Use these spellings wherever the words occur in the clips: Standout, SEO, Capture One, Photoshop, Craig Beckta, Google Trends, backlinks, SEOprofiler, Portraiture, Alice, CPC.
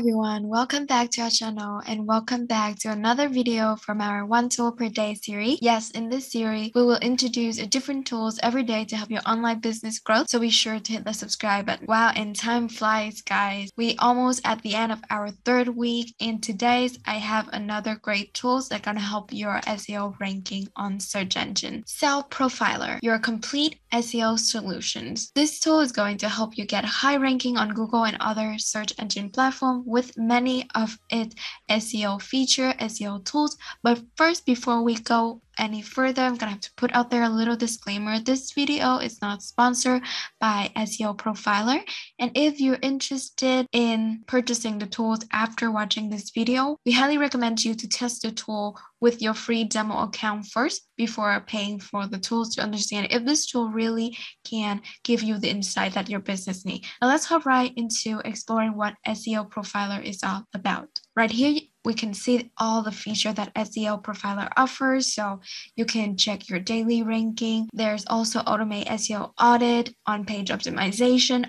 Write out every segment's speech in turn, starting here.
everyone, welcome back to our channel and welcome back to another video from our One Tool Per Day series. Yes, in this series, we will introduce different tools every day to help your online business growth, so be sure to hit the subscribe button. Wow, and time flies, guys. We almost at the end of our third week, and today's I have another great tools that are going to help your SEO ranking on search engine. SEOprofiler, your complete SEO solutions. This tool is going to help you get high ranking on Google and other search engine platform with many of its SEO feature, SEO tools. But first, before we go any further, I'm gonna have to put out there a little disclaimer. This video is not sponsored by SEOprofiler, and if you're interested in purchasing the tools after watching this video, we highly recommend you to test the tool with your free demo account first before paying for the tools to understand if this tool really can give you the insight that your business needs. Now let's hop right into exploring what SEOprofiler is all about. Right here, we can see all the features that SEOprofiler offers, so you can check your daily ranking. There's also automate SEO audit, on-page optimization,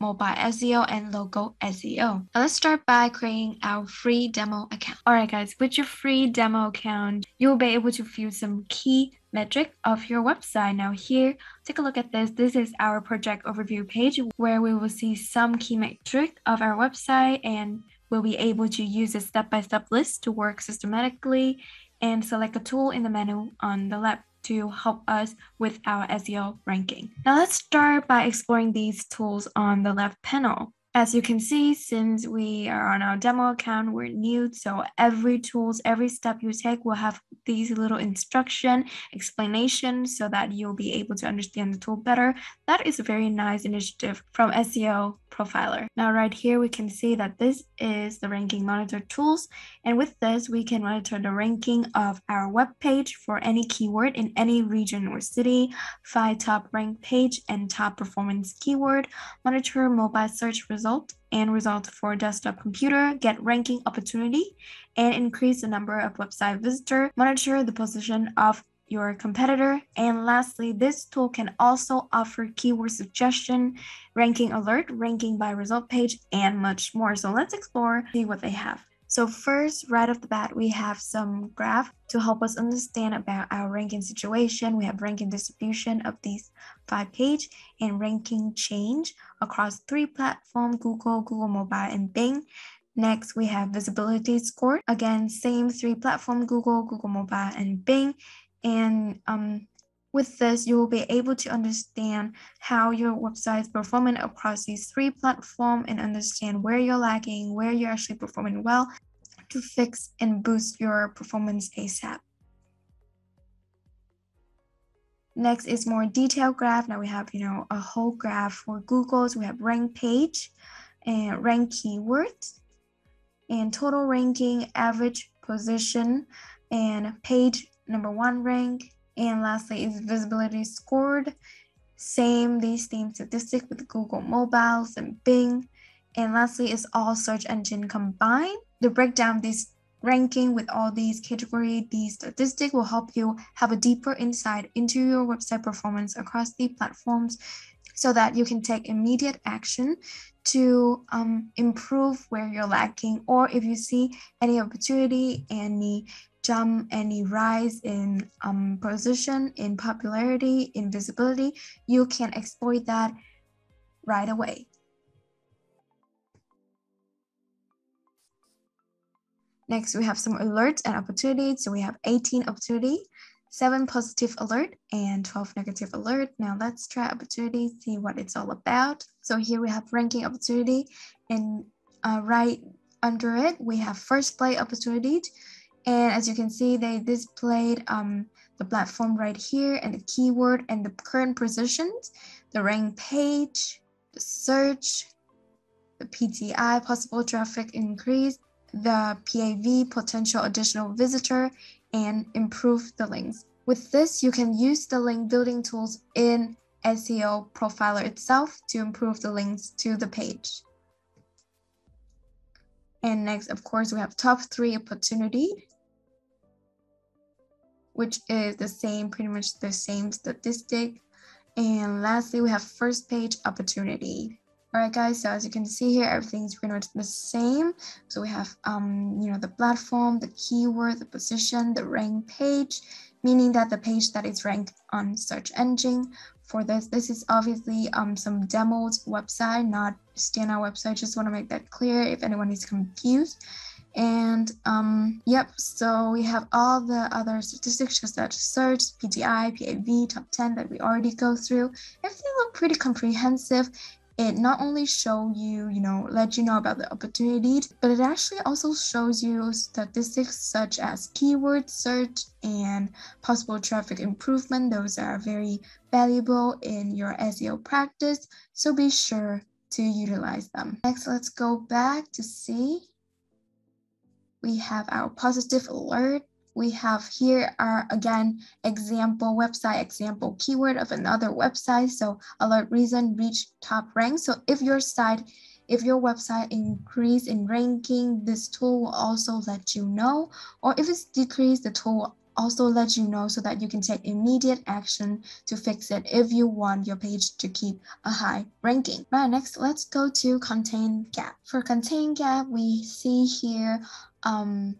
mobile SEO, and local SEO. Now let's start by creating our free demo account. All right, guys, with your free demo account, you'll be able to view some key metric of your website. Now here, take a look at this. This is our project overview page where we will see some key metric of our website, and we'll be able to use a step-by-step list to work systematically and select a tool in the menu on the left to help us with our SEO ranking. Now let's start by exploring these tools on the left panel. As you can see, since we are on our demo account, we're new, so every step you take will have these little explanations so that you'll be able to understand the tool better. That is a very nice initiative from SEOprofiler. Now right here, we can see that this is the ranking monitor tools, and with this, we can monitor the ranking of our web page for any keyword in any region or city, find top ranked page and top performance keyword, monitor mobile search results, and results for desktop computer, get ranking opportunity, and increase the number of website visitor, monitor the position of your competitor. And lastly, this tool can also offer keyword suggestion, ranking alert, ranking by result page, and much more. So let's explore, see what they have. So first, right off the bat, we have some graph to help us understand about our ranking situation. We have ranking distribution of these 5 pages and ranking change across 3 platforms, Google, Google Mobile, and Bing. Next, we have visibility score. Again, same 3 platforms, Google, Google Mobile, and Bing. And with this, you will be able to understand how your website is performing across these 3 platforms and understand where you're lacking, where you're actually performing well, to fix and boost your performance ASAP. Next is more detailed graph. Now we have, a whole graph for Google. So we have rank page and rank keywords and total ranking, average position, and page #1 rank. And lastly is visibility scored. Same, these same statistic with Google Mobiles and Bing. And lastly is all search engine combined. The breakdown of this ranking with all these categories, these statistics will help you have a deeper insight into your website performance across the platforms so that you can take immediate action to improve where you're lacking, or if you see any opportunity, any jump, any rise in position, in popularity, in visibility, you can exploit that right away. Next, we have some alerts and opportunities. So we have 18 opportunity, 7 positive alert, and 12 negative alert. Now let's try opportunity, see what it's all about. So here we have ranking opportunity, and right under it, we have first play opportunity. And as you can see, they displayed the platform right here, and the keyword, and the current positions, the rank page, the search, the PTI, possible traffic increase, the PAV, potential additional visitor, and improve the links. With this, you can use the link building tools in SEOprofiler itself to improve the links to the page. And next, of course, we have top 3 opportunity, which is the same, pretty much the same statistic. And lastly, we have first page opportunity. All right, guys, so as you can see here, everything's pretty much the same. So we have, the platform, the keyword, the position, the rank page, meaning that the page that is ranked on search engine for this is obviously some demo's website, not Standout website. Just want to make that clear if anyone is confused. And yep, so we have all the other statistics just such as search, PTI, PAV, top 10 that we already go through. Everything look pretty comprehensive. It not only shows you, let you know about the opportunity, but it actually also shows you statistics such as keyword search and possible traffic improvement. Those are very valuable in your SEO practice, so be sure to utilize them. Next, let's go back to see. We have our positive alert. We have here our, again, example website, example keyword of another website. So alert reason, reach top rank. So if your website increase in ranking, this tool will also let you know. Or if it's decreased, the tool will also let you know so that you can take immediate action to fix it if you want your page to keep a high ranking. All right, next, let's go to content gap. For content gap, we see here 12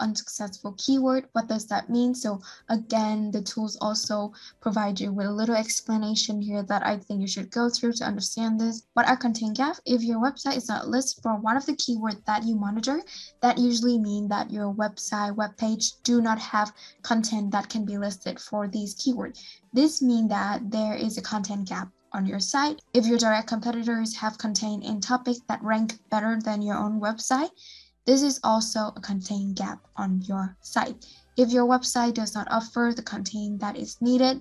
unsuccessful keyword. What does that mean? So again, the tools also provide you with a little explanation here that I think you should go through to understand this. What are content gap? If your website is not listed for one of the keywords that you monitor, that usually means that your website, web page do not have content that can be listed for these keywords. This means that there is a content gap on your site. If your direct competitors have content and topic that rank better than your own website, this is also a content gap on your site. If your website does not offer the content that is needed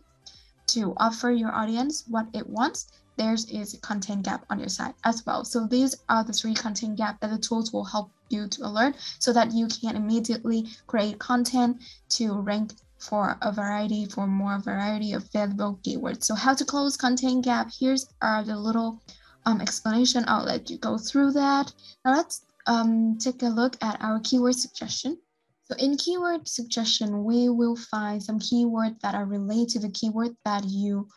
to offer your audience what it wants, there is a content gap on your site as well. So these are the three content gaps that the tools will help you to alert so that you can immediately create content to rank for a variety, for more variety of valuable keywords. So how to close content gap, here's are the little explanation. I'll let you go through that. Now let's take a look at our keyword suggestion. So in keyword suggestion, we will find some keywords that are related to the keyword that you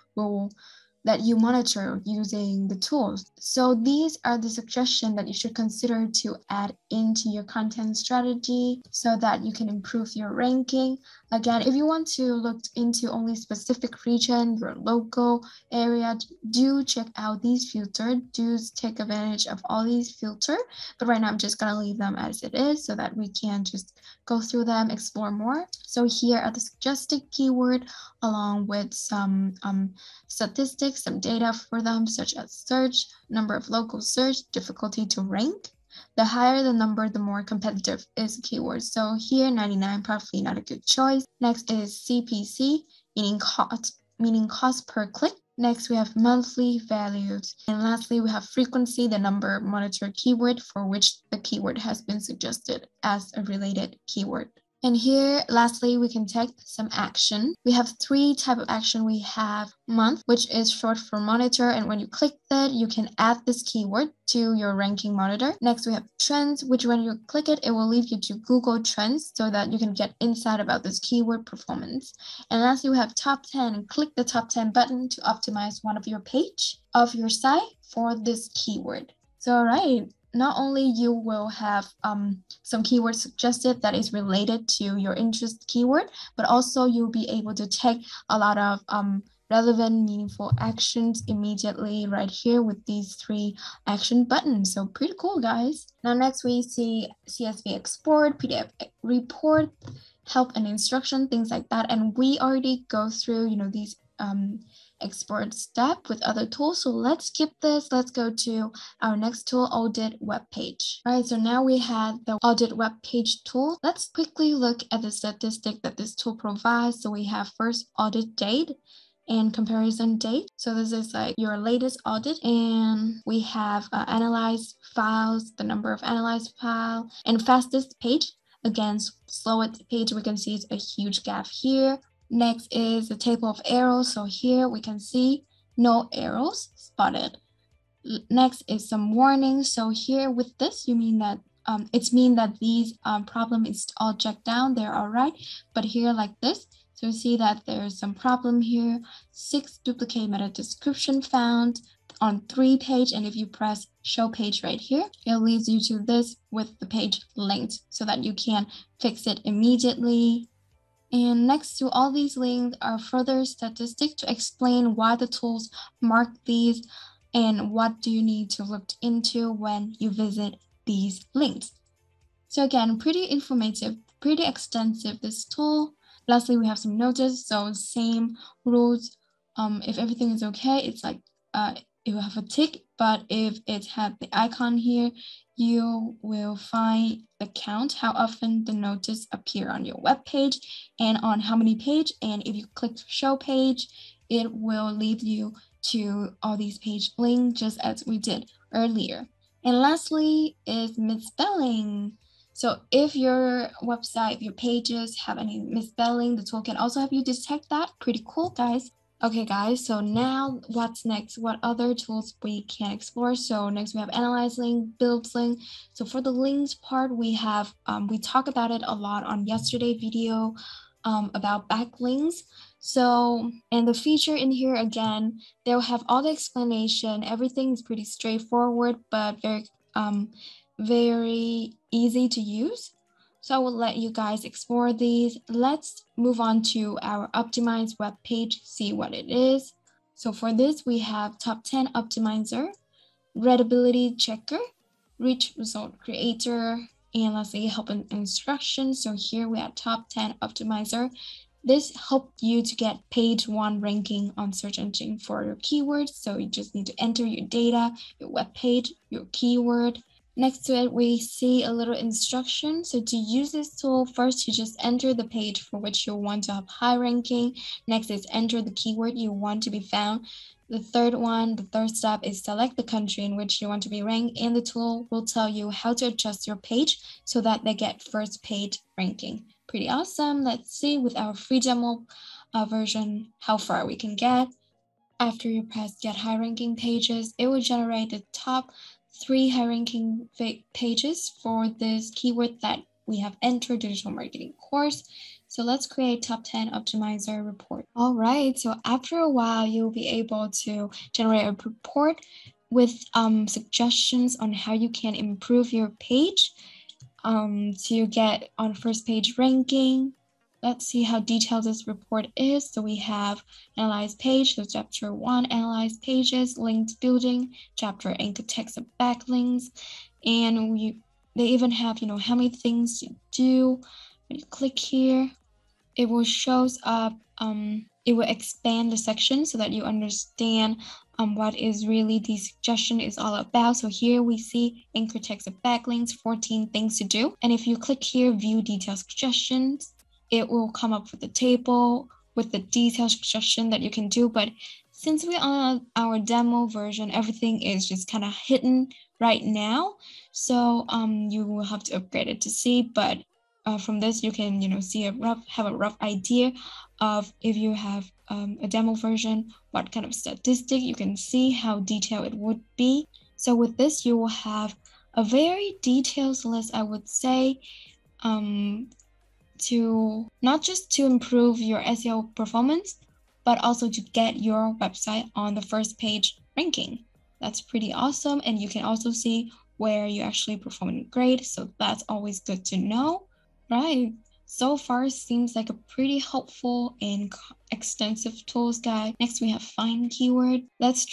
monitor using the tools. So these are the suggestions that you should consider to add into your content strategy so that you can improve your ranking. Again, if you want to look into only specific region, your local area, do check out these filters. Do take advantage of all these filters. But right now, I'm just gonna leave them as it is so that we can just go through them, explore more. So here are the suggested keyword along with some statistics, some data for them, such as search, number of local search, difficulty to rank. The higher the number, the more competitive is the keyword. So here, 99 probably not a good choice. Next is CPC, meaning cost per click. Next, we have monthly values. And lastly, we have frequency, the number of monitored keyword for which the keyword has been suggested as a related keyword. And here, lastly, we can take some action. We have three types of action. We have month, which is short for monitor. And when you click that, you can add this keyword to your ranking monitor. Next, we have trends, which when you click it, it will lead you to Google Trends so that you can get insight about this keyword performance. And lastly, we have top 10. Click the top 10 button to optimize one of your page of your site for this keyword. So, all right. Not only you will have some keywords suggested that is related to your interest keyword, but also you'll be able to take a lot of relevant, meaningful actions immediately right here with these three action buttons. So pretty cool, guys. Now next we see CSV export, PDF report, help and instruction, things like that. And we already go through, these export step with other tools. So let's skip this. Let's go to our next tool, audit web page. All right, so now we had the audit web page tool. Let's quickly look at the statistic that this tool provides. So we have first audit date and comparison date. So this is like your latest audit, and we have analyzed files, the number of analyzed file, and fastest page against slowest page. We can see it's a huge gap here. Next is the table of arrows. So here we can see no arrows spotted. Next is some warnings. So here with this, you mean that these problem is all checked down. They're all right. But here like this, so you see that there's some problem here. 6 duplicate meta description found. on 3 page, and if you press show page right here, it leads you to this with the page linked so that you can fix it immediately. And next to all these links are further statistics to explain why the tools mark these and what do you need to look into when you visit these links. So again, pretty informative, pretty extensive, this tool. Lastly, we have some notice. So same rules. If everything is okay, it's like you have a tick, but if it had the icon here, you will find the count, how often the notice appear on your web page and on how many page. And if you click show page, it will lead you to all these page links just as we did earlier. And lastly is misspelling. So if your website, if your pages have any misspelling, the tool can also help you detect that. Pretty cool, guys. Okay, guys, so now what's next? What other tools we can explore? So next we have analyze link, build link. So for the links part, we have, we talked about it a lot on yesterday's video about backlinks. So, and the feature in here, again, they'll have all the explanation. Everything is pretty straightforward, but very easy to use. So I will let you guys explore these. Let's move on to our optimized web page, see what it is. So for this, we have top 10 optimizer, readability checker, rich result creator, and lastly, help and instructions. So here we have top 10 optimizer. This helped you to get page 1 ranking on search engine for your keywords. So you just need to enter your data, your web page, your keyword. Next to it, we see a little instruction. So to use this tool, first you just enter the page for which you want to have high ranking. Next is enter the keyword you want to be found. The third one, the third step is select the country in which you want to be ranked, and the tool will tell you how to adjust your page so that they get first page ranking. Pretty awesome. Let's see with our free demo version how far we can get. After you press get high ranking pages, it will generate the top 3 high-ranking pages for this keyword that we have entered, digital marketing course. So let's create top 10 optimizer report. All right, so after a while, you'll be able to generate a report with suggestions on how you can improve your page to get on first page ranking. Let's see how detailed this report is. So we have analyze page, so chapter 1, analyze pages, linked building, chapter anchor text of backlinks. And they even have, you know, how many things you do. When you click here, it will shows up, it will expand the section so that you understand what is really the suggestion is all about. So here we see anchor text of backlinks, 14 things to do. And if you click here, view detailed suggestions, it will come up with a table with the detailed suggestion that you can do. But since we're on our demo version, everything is just kind of hidden right now. So you will have to upgrade it to see. But from this, you can, you know, see have a rough idea of if you have a demo version, what kind of statistic you can see, how detailed it would be. So with this, you will have a very detailed list, I would say, to not just to improve your SEO performance, but also to get your website on the first page ranking. That's pretty awesome. And you can also see where you actually performing great. So that's always good to know, right? So far, seems like a pretty helpful and extensive tools guide. Next, we have find keyword. Let's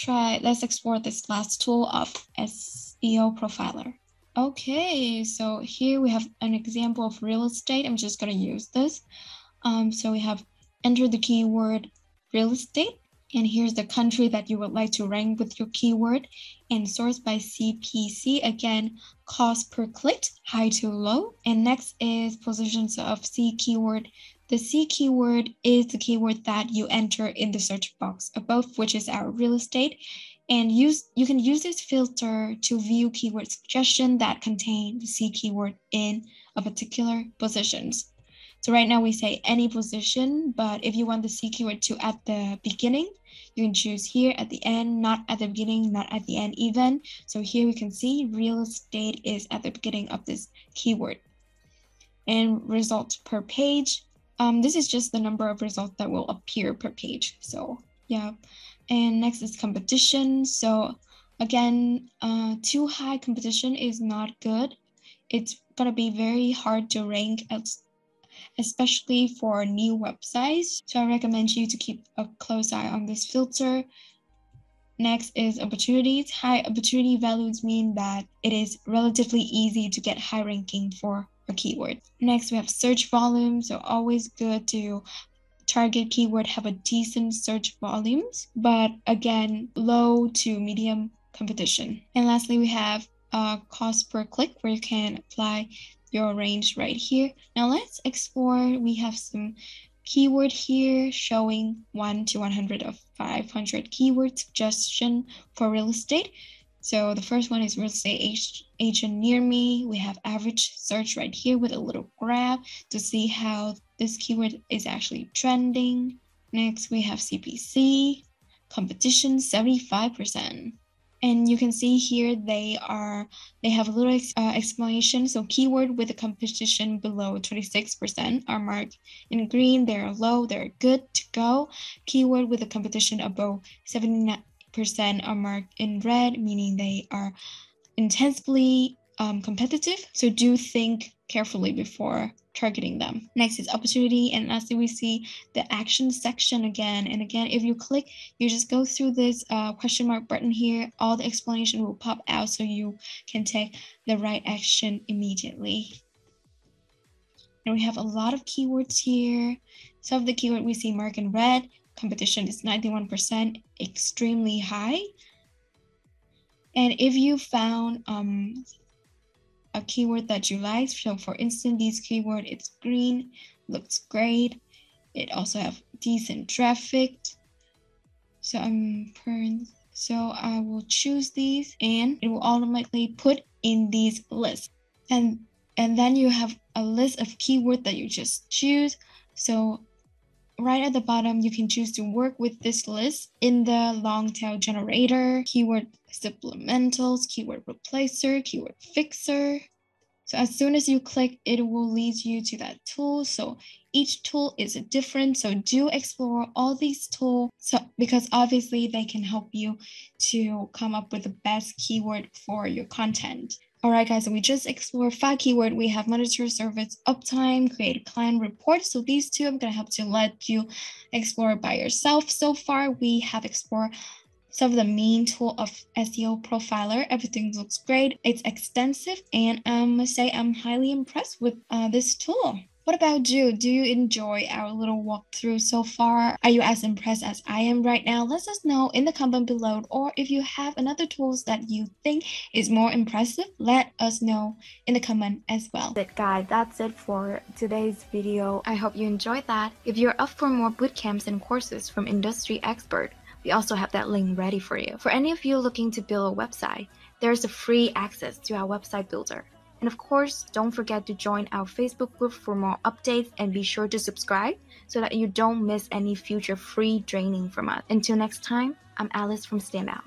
explore this last tool of SEOprofiler. Okay, so here we have an example of real estate. I'm just going to use this. So we have entered the keyword real estate, and here's the country that you would like to rank with your keyword, and sourced by CPC. Again, cost per click, high to low. And next is positions of C keyword. The C keyword is the keyword that you enter in the search box above, which is our real estate. And you can use this filter to view keyword suggestion that contain the C keyword in a particular positions. So right now we say any position, but if you want the C keyword to at the beginning, you can choose here at the end, not at the beginning, not at the end even. So here we can see real estate is at the beginning of this keyword. And results per page. This is just the number of results that will appear per page. So yeah. And next is competition. So again, too high competition is not good. It's gonna be very hard to rank, especially for new websites. So I recommend you to keep a close eye on this filter. Next is opportunities. High opportunity values mean that it is relatively easy to get high ranking for a keyword. Next, we have search volume. So always good to target keyword have a decent search volumes, but again, low to medium competition. And lastly, we have cost per click, where you can apply your range right here. Now let's explore. We have some keyword here showing 1 to 100 of 500 keyword suggestion for real estate. So the first one is real estate agent near me. We have average search right here with a little graph to see how this keyword is actually trending. Next, we have CPC, competition 75%. And you can see here they have a little explanation. So keyword with a competition below 26% are marked in green. They're low, they're good to go. Keyword with a competition above 79% are marked in red, meaning they are intensely competitive. So do think carefully before targeting them. Next is opportunity, and lastly we see the action section again. And again, if you click, you just go through this question mark button here. All the explanation will pop out so you can take the right action immediately. And we have a lot of keywords here. Some of the keyword we see marked in red. Competition is 91%, extremely high. And if you found a keyword that you like, so for instance, this keyword, it's green, looks great. It also have decent traffic. So I will choose these, and it will automatically put in these lists. And then you have a list of keywords that you just choose. So right at the bottom, you can choose to work with this list in the long tail generator, keyword supplementals, keyword replacer, keyword fixer. So as soon as you click, it will lead you to that tool. So each tool is different. So do explore all these tools, because obviously they can help you to come up with the best keyword for your content. All right, guys, so we just explored 5 keywords. We have monitor service uptime, create client report. So these two, I'm going to help to let you explore by yourself. So far, we have explored some of the main tool of SEO Profiler. Everything looks great. It's extensive, and I'm going to say I'm highly impressed with this tool. What about you? Do you enjoy our little walkthrough so far? Are you as impressed as I am right now? Let us know in the comment below, or if you have another tools that you think is more impressive, let us know in the comment as well. Guys, that's it for today's video. I hope you enjoyed that. If you're up for more bootcamps and courses from industry experts, we also have that link ready for you. For any of you looking to build a website, there's a free access to our website builder. And of course, don't forget to join our Facebook group for more updates, and be sure to subscribe so that you don't miss any future free training from us. Until next time, I'm Alice from Standout.